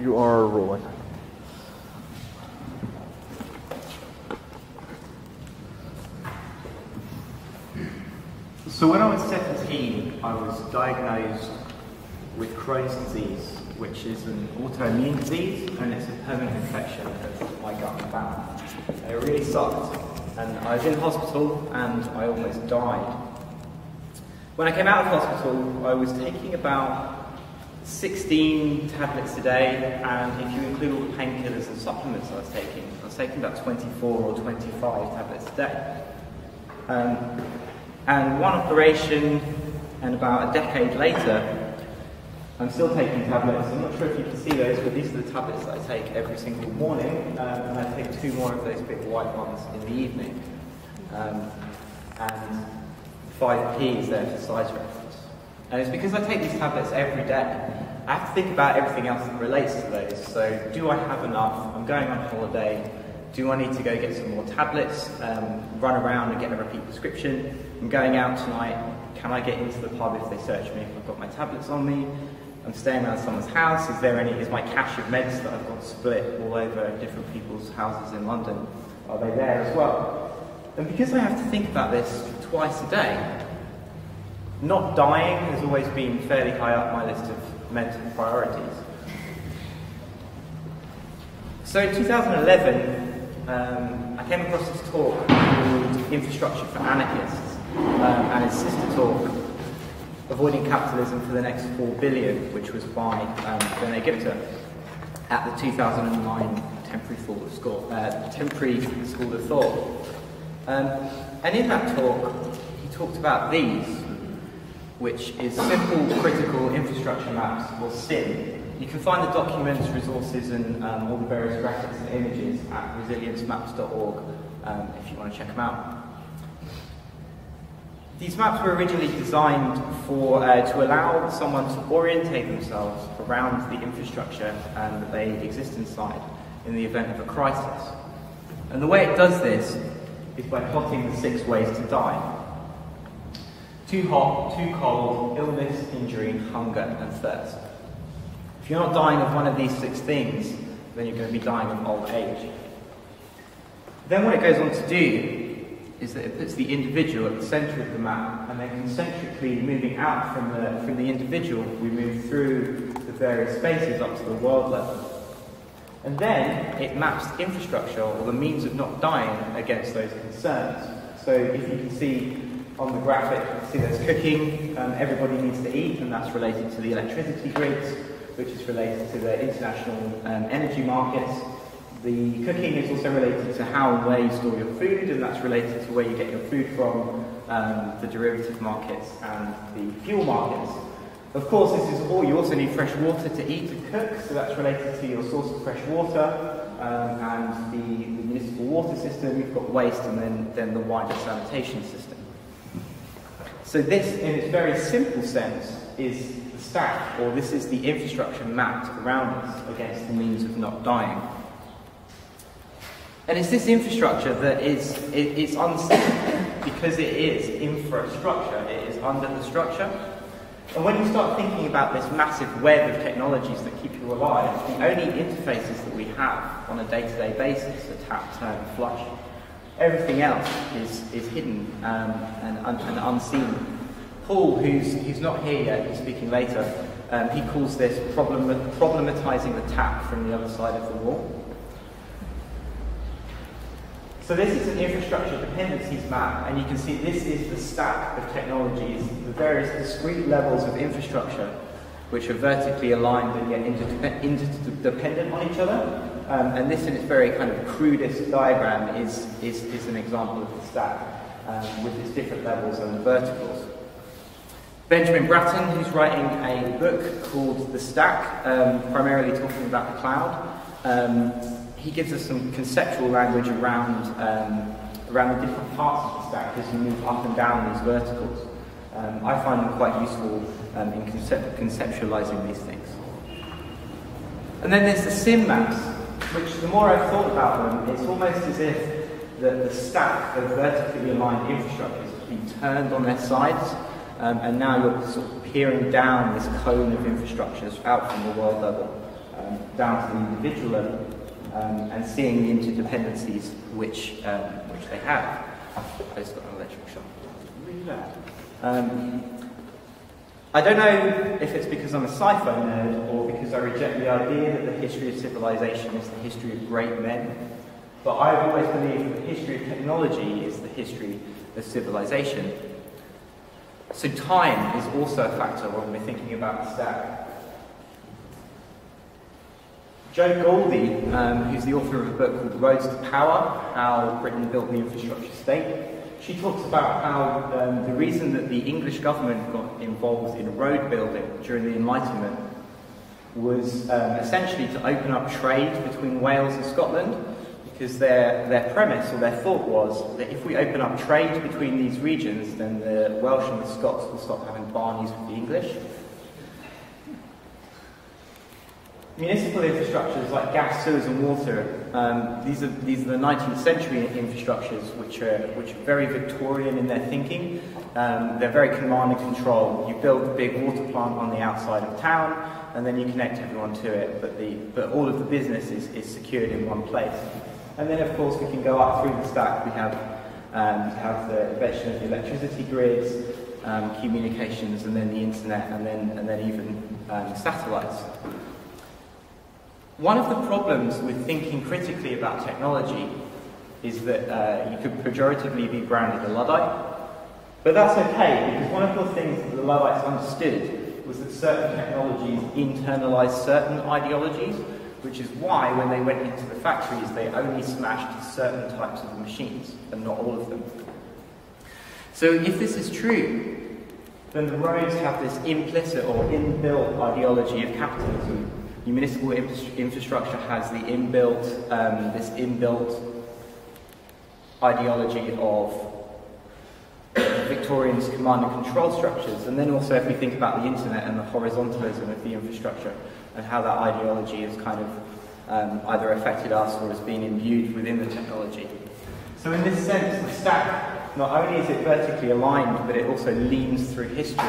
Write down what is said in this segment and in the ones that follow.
You are rolling. So when I was 17, I was diagnosed with Crohn's disease, which is an autoimmune disease, and it's a permanent infection of my gut and bowel. It really sucked, and I was in hospital, and I almost died. When I came out of hospital, I was taking about 16 tablets a day, and if you include all the painkillers and supplements I was taking about 24 or 25 tablets a day. And one operation, and about a decade later, I'm still taking tablets. I'm not sure if you can see those, but these are the tablets that I take every single morning, and I take 2 more of those big white ones in the evening. And 5p is there for size reference. And it's because I take these tablets every day, I have to think about everything else that relates to those. So, do I have enough? I'm going on holiday. Do I need to go get some more tablets, run around and get a repeat prescription? I'm going out tonight, can I get into the pub if they search me if I've got my tablets on me? I'm staying around someone's house, is my cache of meds that I've got split all over different people's houses in London, are they there as well? And because I have to think about this twice a day, not dying has always been fairly high up my list of mental priorities. So in 2011, I came across this talk called Infrastructure for Anarchists, and its sister talk, Avoiding Capitalism for the Next 4 Billion, which was by Benjamin Bratton at the 2009 Temporary School of Thought. And in that talk, he talked about these, which is Simple Critical Infrastructure Maps, or SIM. You can find the documents, resources, and all the various graphics and images at resiliencemaps.org if you want to check them out. These maps were originally designed for, to allow someone to orientate themselves around the infrastructure that they exist inside in the event of a crisis. And the way it does this is by plotting the 6 ways to die. Too hot, too cold, illness, injury, hunger, and thirst. If you're not dying of one of these 6 things, then you're going to be dying of old age. Then what it goes on to do is that it puts the individual at the centre of the map, and then concentrically moving out from the individual, we move through the various spaces up to the world level. And then it maps the infrastructure, or the means of not dying, against those concerns. So if you can see on the graphic, you can see there's cooking, everybody needs to eat, and that's related to the electricity grids, which is related to the international energy markets. The cooking is also related to how and where you store your food, and that's related to where you get your food from, the derivative markets and the fuel markets. Of course, this is all, you also need fresh water to eat and cook, so that's related to your source of fresh water and the municipal water system. You've got waste, and then the wider sanitation system. So this, in its very simple sense, is the stack, or this is the infrastructure mapped around us against the means of not dying. And it's this infrastructure that is it's unsafe because it is infrastructure, it is under the structure. And when you start thinking about this massive web of technologies that keep you alive, the only interfaces that we have on a day-to-day basis are tap, turn, flush. Everything else is hidden and unseen. Paul, who's not here yet, he's speaking later, he calls this problematizing the tap from the other side of the wall. So this is an infrastructure dependencies map, and you can see this is the stack of technologies, the various discrete levels of infrastructure, which are vertically aligned and yet interdependent on each other. And this, in its very kind of crudest diagram, is an example of the stack with its different levels and the verticals. Benjamin Bratton, who's writing a book called The Stack, primarily talking about the cloud, he gives us some conceptual language around the different parts of the stack as you move up and down these verticals. I find them quite useful in conceptualizing these things. And then there's the SIM maps, which the more I've thought about them, it's almost as if the stack of vertically aligned infrastructures has been turned on their sides. And now you're sort of peering down this cone of infrastructures out from the world level. down to the individual level, and seeing the interdependencies which they have. I just got an electric shock. Really bad. I don't know if it's because I'm a sci-fi nerd or because I reject the idea that the history of civilization is the history of great men, but I've always believed that the history of technology is the history of civilization. So time is also a factor when we're thinking about the stack. Joe Goldie, who's the author of a book called Roads to Power: How Britain Built the Infrastructure State, she talks about how the reason that the English government got involved in road building during the Enlightenment was essentially to open up trade between Wales and Scotland, because their premise or their thought was that if we open up trade between these regions, then the Welsh and the Scots will stop having barneys with the English. Municipal infrastructures like gas, sewers and water, these are the 19th century infrastructures which are very Victorian in their thinking. They're very command and control. You build the big water plant on the outside of town and then you connect everyone to it, but all of the business is secured in one place. And then of course we can go up through the stack. We have the invention of the electricity grids, communications, and then the internet, and then even satellites. One of the problems with thinking critically about technology is that you could pejoratively be branded a Luddite. But that's okay, because one of the things that the Luddites understood was that certain technologies internalised certain ideologies, which is why when they went into the factories they only smashed certain types of machines, and not all of them. So if this is true, then the roads have this implicit or inbuilt ideology of capitalism. Municipal infrastructure has the inbuilt, this inbuilt ideology of Victorians' command and control structures, and then also if we think about the internet and the horizontalism of the infrastructure and how that ideology has kind of either affected us or has been imbued within the technology. So in this sense, the stack, not only is it vertically aligned, but it also leans through history.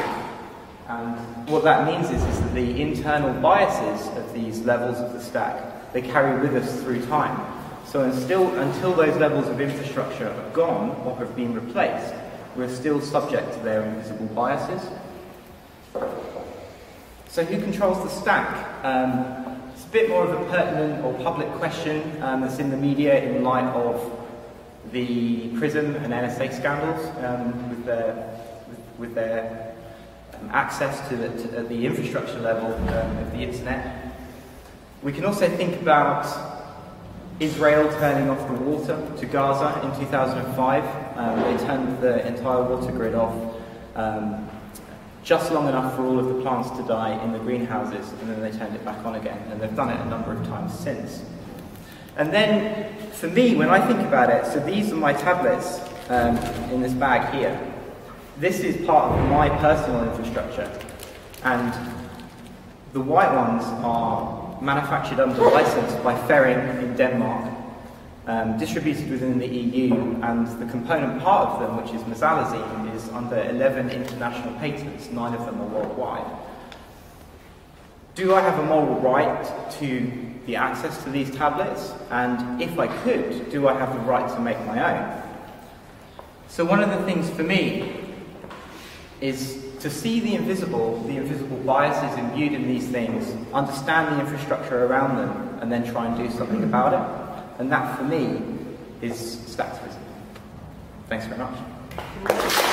And what that means is that the internal biases of these levels of the stack, they carry with us through time. So until those levels of infrastructure are gone or have been replaced, we're still subject to their invisible biases. So who controls the stack? It's a bit more of a pertinent or public question that's in the media in light of the PRISM and NSA scandals with their access to the infrastructure level of the internet. We can also think about Israel turning off the water to Gaza in 2005. They turned the entire water grid off just long enough for all of the plants to die in the greenhouses, and then they turned it back on again, and they've done it a number of times since. And then, for me, when I think about it, so these are my tablets in this bag here. This is part of my personal infrastructure, and the white ones are manufactured under license by Ferring in Denmark, distributed within the EU, and the component part of them, which is mesalazine, is under 11 international patents, 9 of them are worldwide. Do I have a moral right to the access to these tablets? And if I could, do I have the right to make my own? So one of the things for me is to see the invisible biases imbued in these things, understand the infrastructure around them, and then try and do something about it. And that, for me, is Stacktivism. Thanks very much.